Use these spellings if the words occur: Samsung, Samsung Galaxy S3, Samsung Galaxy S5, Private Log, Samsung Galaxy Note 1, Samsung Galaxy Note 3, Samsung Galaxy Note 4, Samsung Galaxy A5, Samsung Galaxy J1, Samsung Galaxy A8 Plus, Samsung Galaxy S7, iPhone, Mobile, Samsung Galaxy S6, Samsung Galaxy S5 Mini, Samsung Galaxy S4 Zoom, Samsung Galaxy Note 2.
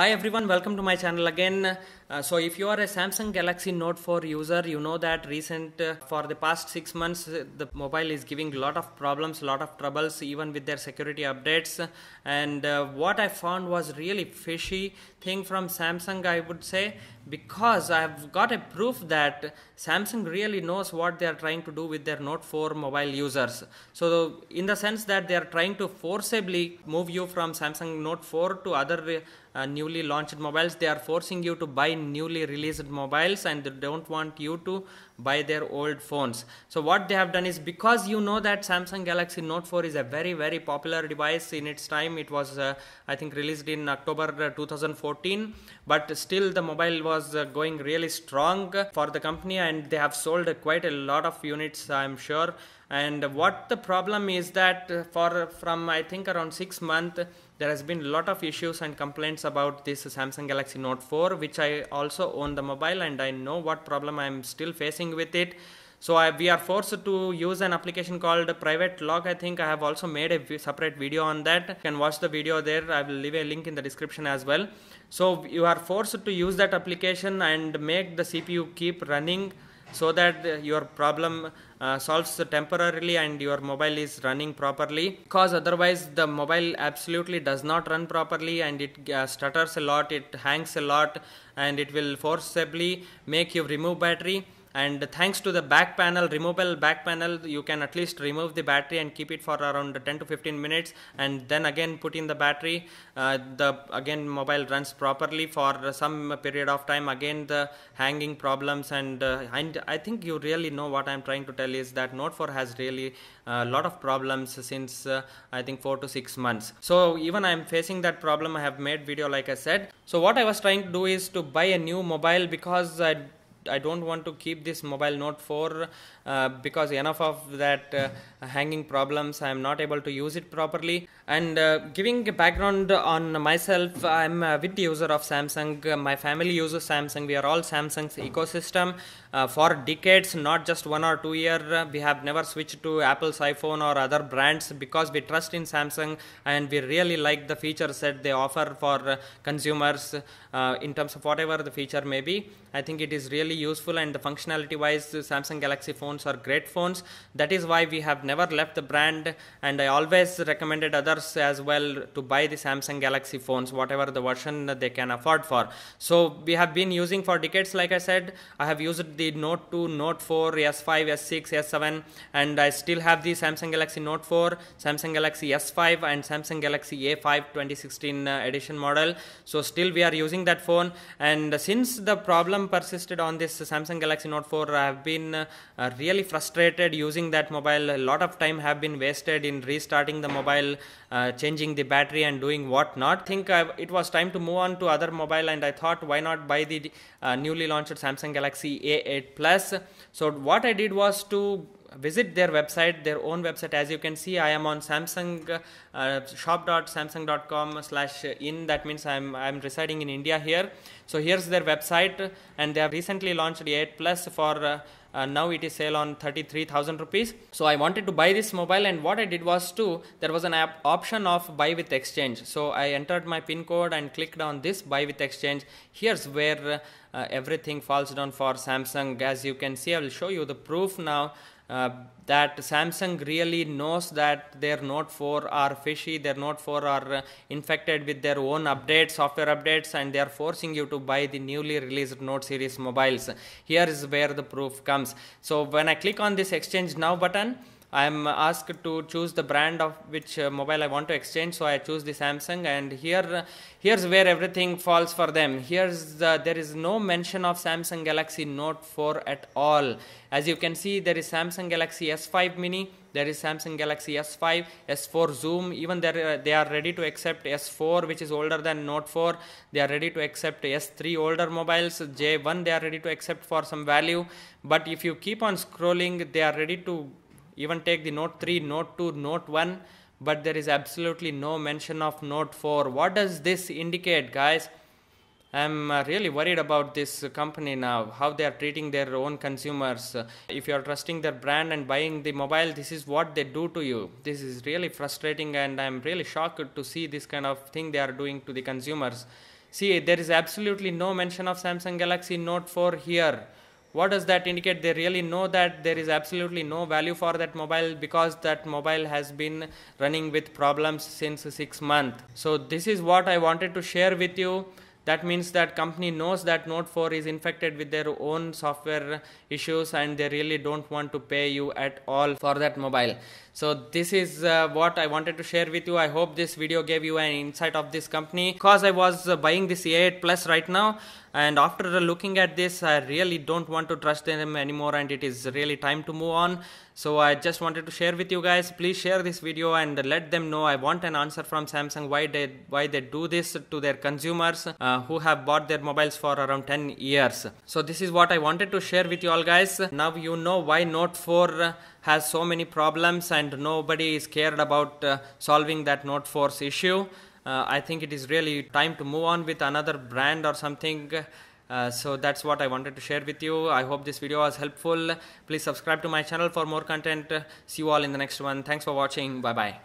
Hi everyone, welcome to my channel again. So if you are a Samsung Galaxy Note 4 user, you know that for the past 6 months the mobile is giving lot of problems, lot of troubles, even with their security updates. And what I found was really fishy thing from Samsung, I would say, because I've got a proof that Samsung really knows what they are trying to do with their Note 4 mobile users. So in the sense that they are trying to forcibly move you from Samsung Note 4 to other newly launched mobiles. They are forcing you to buy newly released mobiles and they don't want you to buy their old phones. So what they have done is, because you know that Samsung Galaxy Note 4 is a very, very popular device in its time. It was I think released in October 2014, but still the mobile was going really strong for the company and they have sold quite a lot of units, I'm sure. And what the problem is that from I think around 6 months there has been a lot of issues and complaints about this Samsung Galaxy Note 4, which I also own the mobile and I know what problem I'm still facing with it. So we are forced to use an application called Private Log. I think I have also made a separate video on that. You can watch the video there. I will leave a link in the description as well. So you are forced to use that application and make the CPU keep running, so that your problem solves temporarily and your mobile is running properly, because otherwise the mobile absolutely does not run properly and it stutters a lot, it hangs a lot, and it will forcibly make you remove battery. And thanks to the back panel, removable back panel, you can at least remove the battery and keep it for around 10 to 15 minutes and then again put in the battery. Again mobile runs properly for some period of time. Again the hanging problems, and I think you really know what I'm trying to tell is that Note 4 has really a lot of problems since I think 4 to 6 months. So even I'm facing that problem. I have made video like I said. So what I was trying to do is to buy a new mobile, because I don't want to keep this mobile Note 4 because enough of that hanging problems. I am not able to use it properly. And giving a background on myself, I am a big user of Samsung. My family uses Samsung. We are all Samsung's ecosystem for decades, not just 1 or 2 years. We have never switched to Apple's iPhone or other brands because we trust in Samsung and we really like the features that they offer for consumers in terms of whatever the feature may be. I think it is really useful, and the functionality wise Samsung Galaxy phones are great phones. That is why we have never left the brand, and I always recommended others as well to buy the Samsung Galaxy phones, whatever the version they can afford for. So we have been using for decades. Like I said, I have used the Note 2, Note 4, S5, S6, S7, and I still have the Samsung Galaxy Note 4, Samsung Galaxy S5 and Samsung Galaxy A5 2016 edition model. So still we are using that phone, and since the problem persisted on this Samsung Galaxy Note 4, I have been really frustrated using that mobile. A lot of time have been wasted in restarting the mobile, changing the battery and doing what not. I think it was time to move on to other mobile, and I thought why not buy the newly launched Samsung Galaxy A8 Plus. So what I did was to visit their website, their own website. As you can see, I am on Samsung shop.samsung.com/in. That means I'm residing in India here. So here's their website, and they have recently launched the 8 Plus for now it is sale on 33,000 rupees. So I wanted to buy this mobile, and what I did was there was an option of buy with exchange. So I entered my PIN code and clicked on this buy with exchange. Here's where everything falls down for Samsung. As you can see, I will show you the proof now that Samsung really knows that their Note 4 are fishy, their Note 4 are infected with their own updates, software updates, and they are forcing you to buy the newly released Note series mobiles. Here is where the proof comes. So when I click on this exchange now button, I am asked to choose the brand of which mobile I want to exchange. So I choose the Samsung, and here's where everything falls for them. There is no mention of Samsung Galaxy Note 4 at all. As you can see, there is Samsung Galaxy S5 Mini, there is Samsung Galaxy S5, S4 Zoom. Even they are ready to accept S4, which is older than Note 4. They are ready to accept S3 older mobiles. J1 they are ready to accept for some value. But if you keep on scrolling, they are ready to even take the Note 3, Note 2, Note 1, but there is absolutely no mention of Note 4. What does this indicate, guys? I'm really worried about this company now, how they are treating their own consumers. If you are trusting their brand and buying the mobile, this is what they do to you. This is really frustrating, and I'm really shocked to see this kind of thing they are doing to the consumers. See, there is absolutely no mention of Samsung Galaxy Note 4 here. What does that indicate? They really know that there is absolutely no value for that mobile, because that mobile has been running with problems since 6 months. So this is what I wanted to share with you. That means that company knows that Note 4 is infected with their own software issues and they really don't want to pay you at all for that mobile. So this is what I wanted to share with you. I hope this video gave you an insight of this company, because I was buying this A8 Plus right now, and after looking at this I really don't want to trust them anymore, and it is really time to move on. So I just wanted to share with you guys. Please share this video and let them know. I want an answer from Samsung why they do this to their consumers who have bought their mobiles for around 10 years. So this is what I wanted to share with you all guys. Now you know why Note 4 has so many problems and nobody is cared about solving that Note 4's issue. I think it is really time to move on with another brand or something. So that's what I wanted to share with you. I hope this video was helpful. Please subscribe to my channel for more content. See you all in the next one. Thanks for watching. Bye bye.